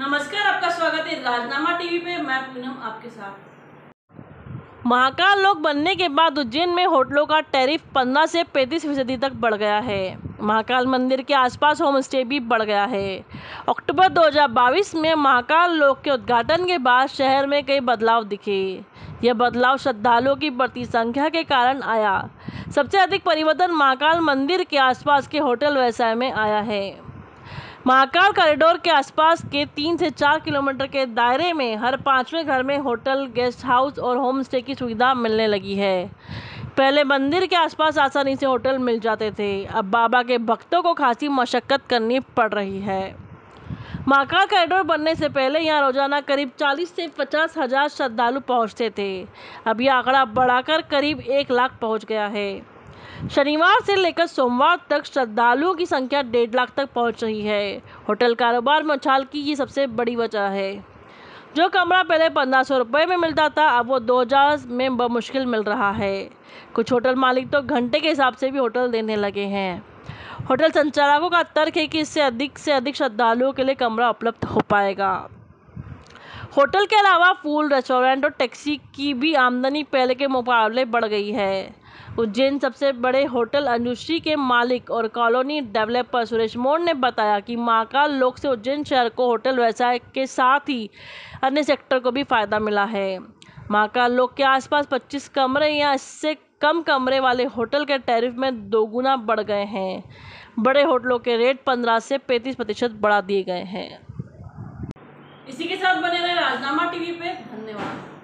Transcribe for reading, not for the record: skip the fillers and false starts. नमस्कार, आपका स्वागत है राजनामा टीवी पे। मैं पूनम आपके साथ। महाकाल लोक बनने के बाद उज्जैन में होटलों का टैरिफ 15 से 35% तक बढ़ गया है। महाकाल मंदिर के आसपास होम स्टे भी बढ़ गया है। अक्टूबर 2022 में महाकाल लोक के उद्घाटन के बाद शहर में कई बदलाव दिखे। यह बदलाव श्रद्धालुओं की बढ़ती संख्या के कारण आया। सबसे अधिक परिवर्तन महाकाल मंदिर के आसपास के होटल व्यवसाय में आया है। महाकाल कॉरिडोर के आसपास के 3 से 4 किलोमीटर के दायरे में हर 5वें घर में होटल, गेस्ट हाउस और होम स्टे की सुविधा मिलने लगी है। पहले मंदिर के आसपास आसानी से होटल मिल जाते थे, अब बाबा के भक्तों को खासी मशक्कत करनी पड़ रही है। महाकाल कॉरिडोर बनने से पहले यहाँ रोजाना करीब 40 से 50 हज़ार श्रद्धालु पहुँचते थे। अब यह आंकड़ा बढ़ाकर करीब 1 लाख पहुँच गया है। शनिवार से लेकर सोमवार तक श्रद्धालुओं की संख्या 1.5 लाख तक पहुंच रही है। होटल कारोबार में उछाल की ये सबसे बड़ी वजह है। जो कमरा पहले 1500 रुपये में मिलता था, अब वो 2000 में बमुश्किल मिल रहा है। कुछ होटल मालिक तो घंटे के हिसाब से भी होटल देने लगे हैं। होटल संचालकों का तर्क है कि इससे अधिक श्रद्धालुओं के लिए कमरा उपलब्ध हो पाएगा। होटल के अलावा फूड, रेस्टोरेंट और टैक्सी की भी आमदनी पहले के मुकाबले बढ़ गई है। उज्जैन सबसे बड़े होटल अनुश्री के मालिक और कॉलोनी डेवलपर सुरेश मोर ने बताया कि महाकाल लोक से उज्जैन शहर को होटल व्यवसाय के साथ ही अन्य सेक्टर को भी फ़ायदा मिला है। महाकाल लोक के आसपास 25 कमरे या इससे कम कमरे वाले होटल के टैरिफ में 2 गुना बढ़ गए हैं। बड़े होटलों के रेट 15 से 35% बढ़ा दिए गए हैं। इसी के साथ बने रहे राजनामा टीवी पे। धन्यवाद।